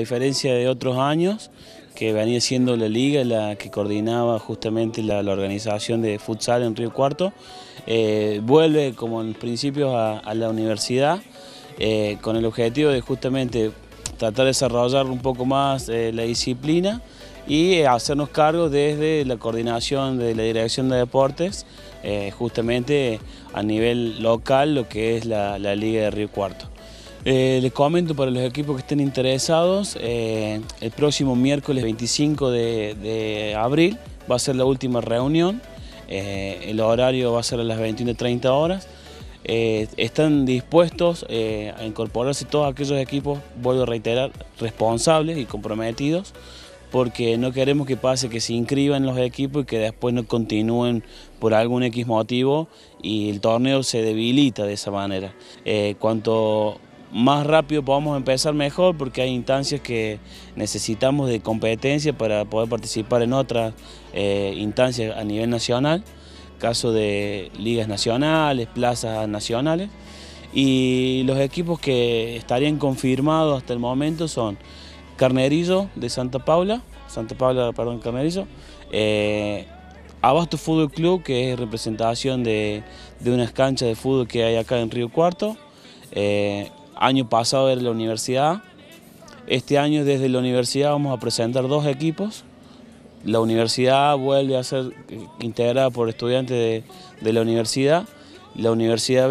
A diferencia de otros años, que venía siendo la liga la que coordinaba justamente la organización de futsal en Río Cuarto, vuelve como en principios a la universidad, con el objetivo de justamente tratar de desarrollar un poco más la disciplina y hacernos cargo desde la coordinación de la Dirección de Deportes, justamente a nivel local, lo que es la Liga de Río Cuarto. Les comento para los equipos que estén interesados, el próximo miércoles 25 de abril va a ser la última reunión, el horario va a ser a las 21:30 horas. Están dispuestos a incorporarse todos aquellos equipos, vuelvo a reiterar, responsables y comprometidos, porque no queremos que pase que se inscriban los equipos y que después no continúen por algún X motivo y el torneo se debilita de esa manera. Cuanto más rápido podamos empezar mejor, porque hay instancias que necesitamos de competencia para poder participar en otras instancias a nivel nacional, caso de ligas nacionales, plazas nacionales, y los equipos que estarían confirmados hasta el momento son Carnerillo de Santa Paula, Abasto Fútbol Club, que es representación de unas canchas de fútbol que hay acá en Río Cuarto, año pasado era la universidad, este año desde la universidad vamos a presentar dos equipos. La universidad vuelve a ser integrada por estudiantes de la Universidad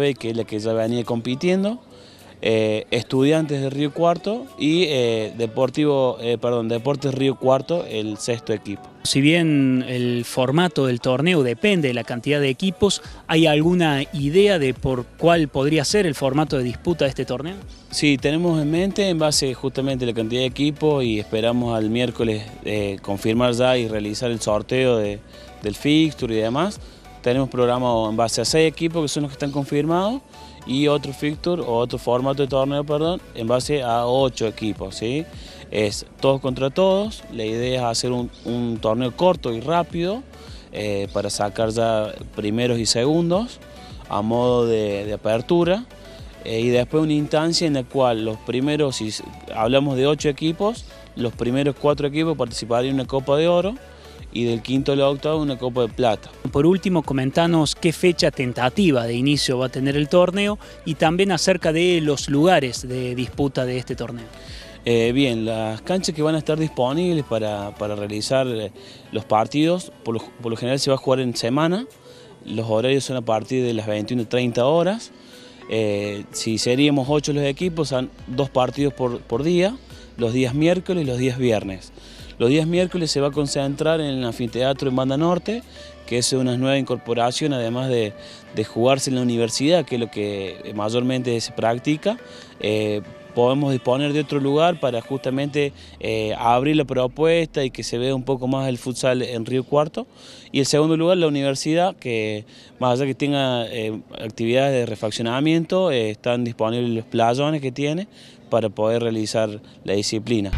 B, que es la que ya venía compitiendo, estudiantes de Río Cuarto y Deportes Río Cuarto, el sexto equipo. Si bien el formato del torneo depende de la cantidad de equipos, ¿hay alguna idea de por cuál podría ser el formato de disputa de este torneo? Sí, tenemos en mente en base justamente a la cantidad de equipos y esperamos al miércoles confirmar ya y realizar el sorteo del fixture y demás. Tenemos programado en base a 6 equipos que son los que están confirmados, y otro fixture o otro formato de torneo, en base a 8 equipos, ¿sí? Es todos contra todos, la idea es hacer un torneo corto y rápido para sacar ya primeros y segundos a modo de apertura, y después una instancia en la cual los primeros, si hablamos de 8 equipos, los primeros 4 equipos participarían en una Copa de Oro, y del quinto al octavo una Copa de Plata. Por último, comentanos qué fecha tentativa de inicio va a tener el torneo y también acerca de los lugares de disputa de este torneo. Bien, las canchas que van a estar disponibles para realizar los partidos, por lo general se va a jugar en semana, los horarios son a partir de las 21:30 horas, si seríamos 8 los equipos, son 2 partidos por día, los días miércoles y los días viernes. Los días miércoles se va a concentrar en el anfiteatro en Banda Norte, que es una nueva incorporación, además de jugarse en la universidad, que es lo que mayormente se practica. Podemos disponer de otro lugar para justamente abrir la propuesta y que se vea un poco más el futsal en Río Cuarto. Y el segundo lugar, la universidad, que más allá que tenga actividades de refaccionamiento, están disponibles los playones que tiene para poder realizar la disciplina.